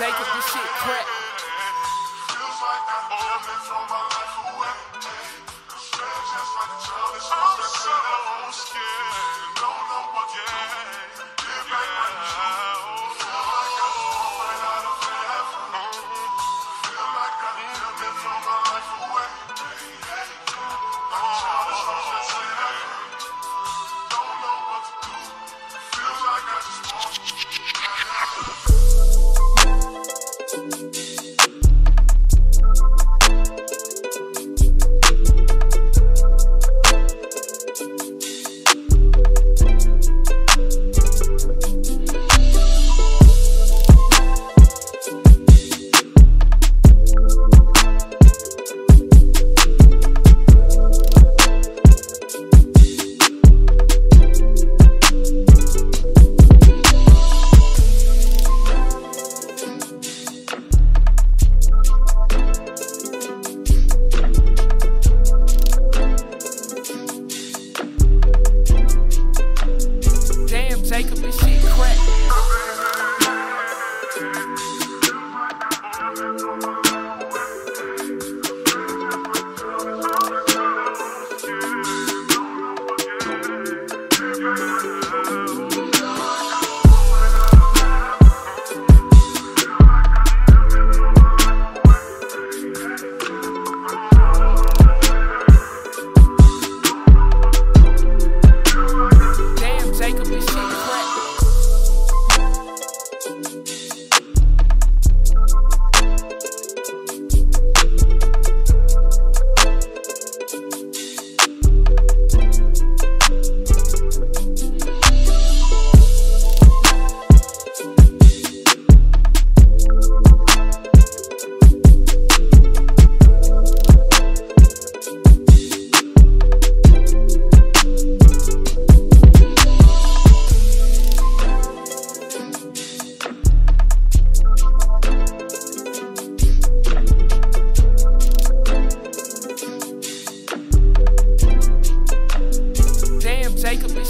Jacob, this shit crap. Jacob, this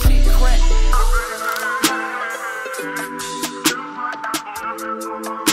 shit crap. Jacob, this shit crap.